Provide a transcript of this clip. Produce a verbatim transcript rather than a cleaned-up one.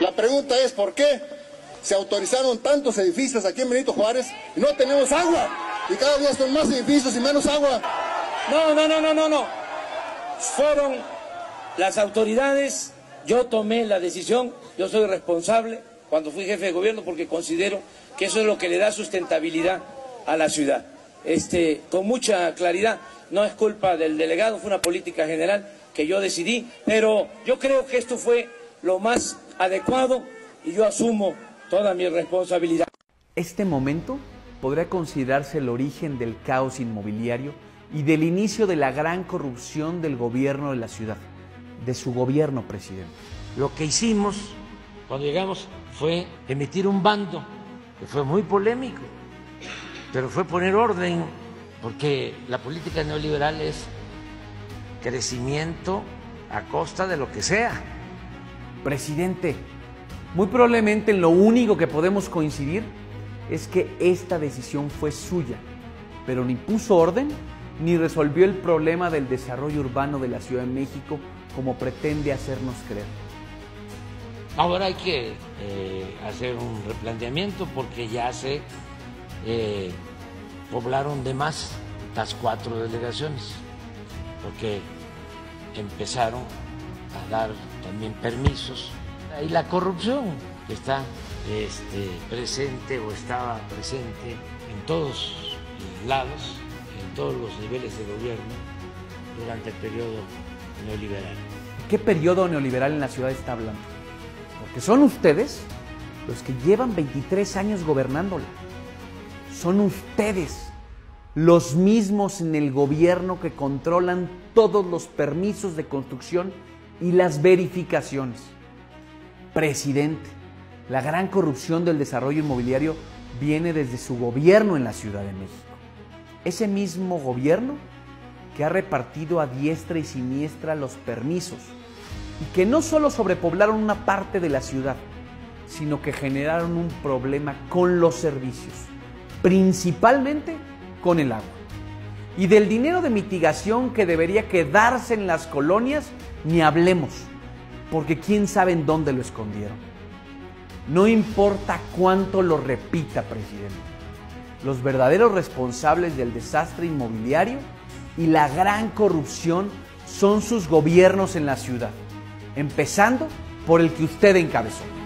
La pregunta es, ¿por qué se autorizaron tantos edificios aquí en Benito Juárez y no tenemos agua? Y cada día son más edificios y menos agua. No, no, no, no, no, no. Fueron las autoridades, yo tomé la decisión, yo soy responsable cuando fui jefe de gobierno porque considero que eso es lo que le da sustentabilidad a la ciudad. Este, con mucha claridad, no es culpa del delegado, fue una política general que yo decidí, pero yo creo que esto fue lo más adecuado y yo asumo toda mi responsabilidad. Este momento podría considerarse el origen del caos inmobiliario y del inicio de la gran corrupción del gobierno de la ciudad, de su gobierno, presidente. Lo que hicimos cuando llegamos fue emitir un bando, que fue muy polémico, pero fue poner orden, porque la política neoliberal es crecimiento a costa de lo que sea. Presidente, muy probablemente lo único que podemos coincidir es que esta decisión fue suya, pero ni puso orden ni resolvió el problema del desarrollo urbano de la Ciudad de México como pretende hacernos creer. Ahora hay que eh, hacer un replanteamiento porque ya se eh, poblaron de más las cuatro delegaciones, porque empezaron a dar también permisos. Y la corrupción que está este, presente o estaba presente en todos lados, en todos los niveles de gobierno durante el periodo neoliberal. ¿Qué periodo neoliberal en la ciudad está hablando? Porque son ustedes los que llevan veintitrés años gobernándola. Son ustedes los mismos en el gobierno que controlan todos los permisos de construcción y las verificaciones. Presidente, la gran corrupción del desarrollo inmobiliario viene desde su gobierno en la Ciudad de México. Ese mismo gobierno que ha repartido a diestra y siniestra los permisos y que no solo sobrepoblaron una parte de la ciudad, sino que generaron un problema con los servicios, principalmente con el agua. Y del dinero de mitigación que debería quedarse en las colonias, ni hablemos, porque quién sabe en dónde lo escondieron. No importa cuánto lo repita, presidente. Los verdaderos responsables del desastre inmobiliario y la gran corrupción son sus gobiernos en la ciudad, empezando por el que usted encabezó.